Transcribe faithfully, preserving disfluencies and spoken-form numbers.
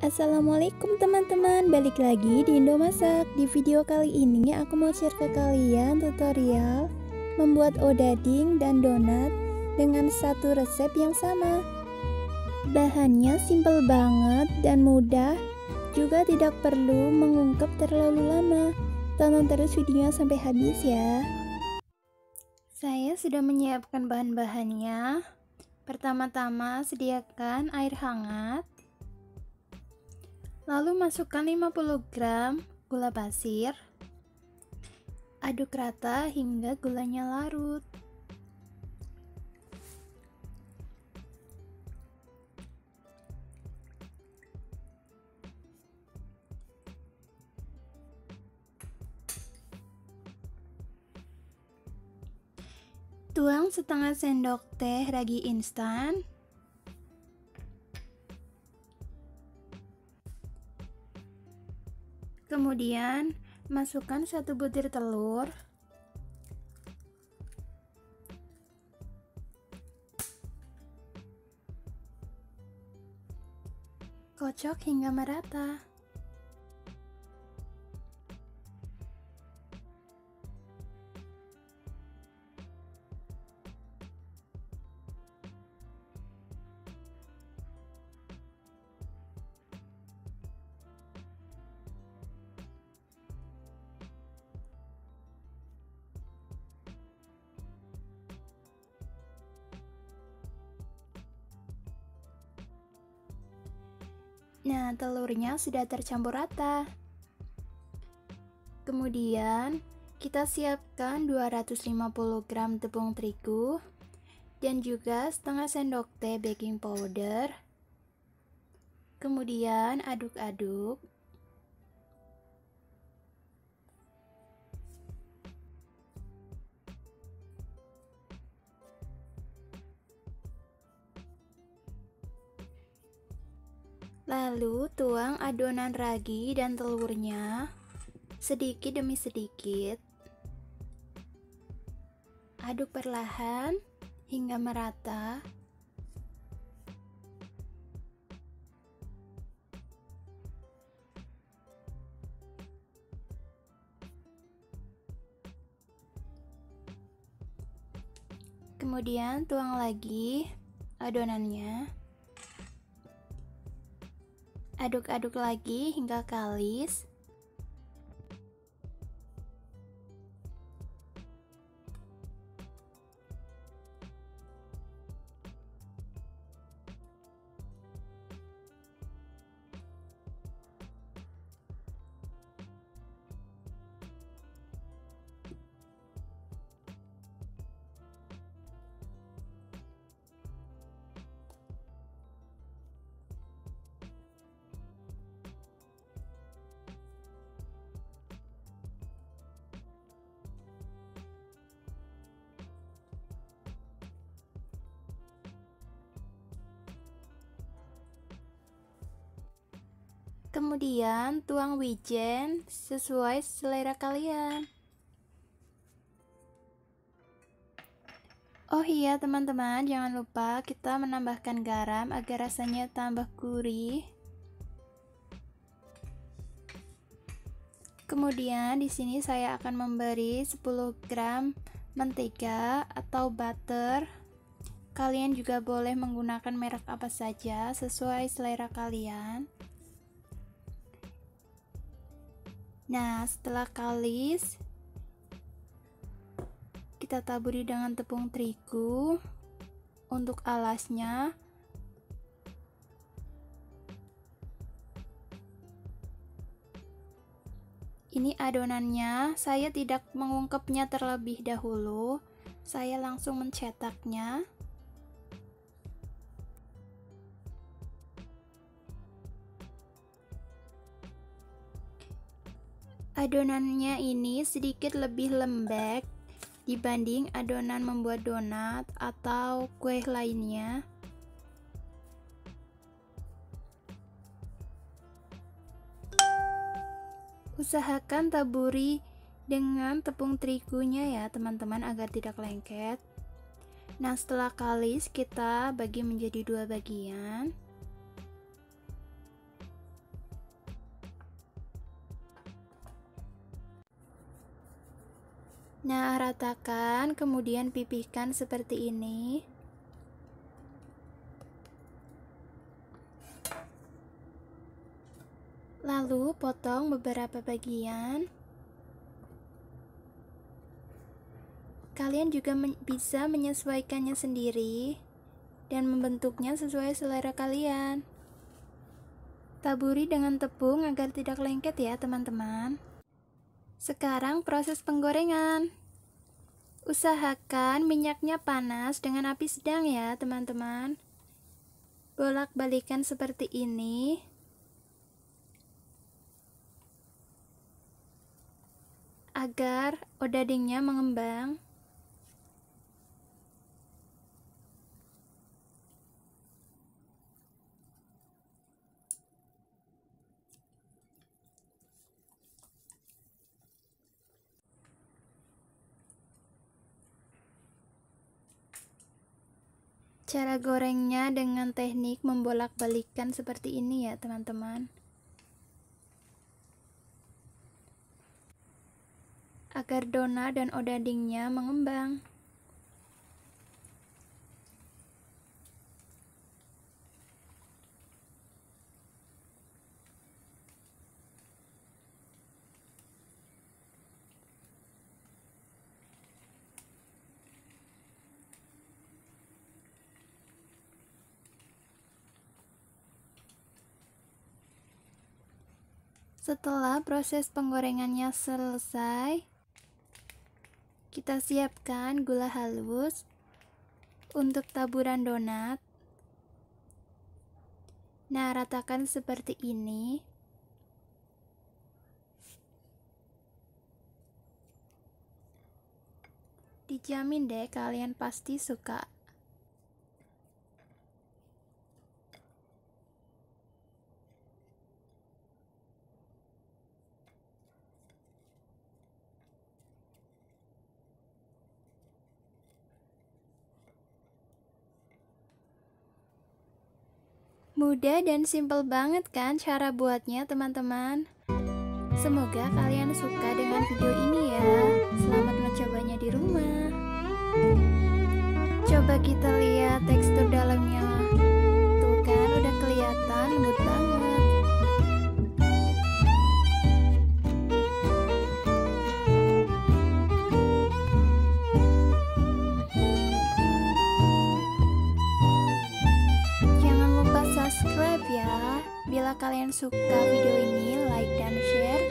Assalamualaikum teman-teman, balik lagi di Indomasak. Di video kali ini aku mau share ke kalian tutorial membuat odading dan donat dengan satu resep yang sama. Bahannya simple banget dan mudah, juga tidak perlu mengungkep terlalu lama. Tonton terus videonya sampai habis ya. Saya sudah menyiapkan bahan-bahannya. Pertama-tama sediakan air hangat, lalu masukkan lima puluh gram gula pasir. Aduk rata hingga gulanya larut. Tuang setengah sendok teh ragi instan. Kemudian masukkan satu butir telur, kocok hingga merata. Nah, telurnya sudah tercampur rata. Kemudian kita siapkan dua ratus lima puluh gram tepung terigu dan juga setengah sendok teh baking powder. Kemudian aduk-aduk. Lalu tuang adonan ragi dan telurnya sedikit demi sedikit. Aduk perlahan hingga merata. Kemudian tuang lagi adonannya. Aduk-aduk lagi hingga kalis. Kemudian tuang wijen sesuai selera kalian. Oh iya teman-teman, jangan lupa kita menambahkan garam agar rasanya tambah gurih. Kemudian di sini saya akan memberi sepuluh gram mentega atau butter. Kalian juga boleh menggunakan merek apa saja sesuai selera kalian. Nah, setelah kalis, kita taburi dengan tepung terigu untuk alasnya. Ini adonannya, saya tidak mengungkepnya terlebih dahulu, saya langsung mencetaknya. Adonannya ini sedikit lebih lembek dibanding adonan membuat donat atau kue lainnya. Usahakan taburi dengan tepung terigunya ya teman-teman agar tidak lengket. Nah, setelah kalis kita bagi menjadi dua bagian. Nah, ratakan, kemudian pipihkan seperti ini. Lalu potong beberapa bagian. Kalian juga men- bisa menyesuaikannya sendiri dan membentuknya sesuai selera kalian. Taburi dengan tepung agar tidak lengket ya teman-teman. Sekarang proses penggorengan. Usahakan minyaknya panas dengan api sedang ya teman-teman. Bolak-balikan seperti ini. Agar odadingnya mengembang. Cara gorengnya dengan teknik membolak-balikkan seperti ini ya teman-teman, agar dona dan odadingnya mengembang. Setelah proses penggorengannya selesai, kita siapkan gula halus untuk taburan donat. Nah, ratakan seperti ini. Dijamin deh kalian pasti suka. Mudah dan simple banget kan cara buatnya teman-teman. Semoga kalian suka dengan video ini ya. Selamat mencobanya di rumah. Coba kita lihat tekstur dalamnya. Tuh kan udah kelihatan lembut banget. Subscribe ya. Bila kalian suka video ini, like dan share.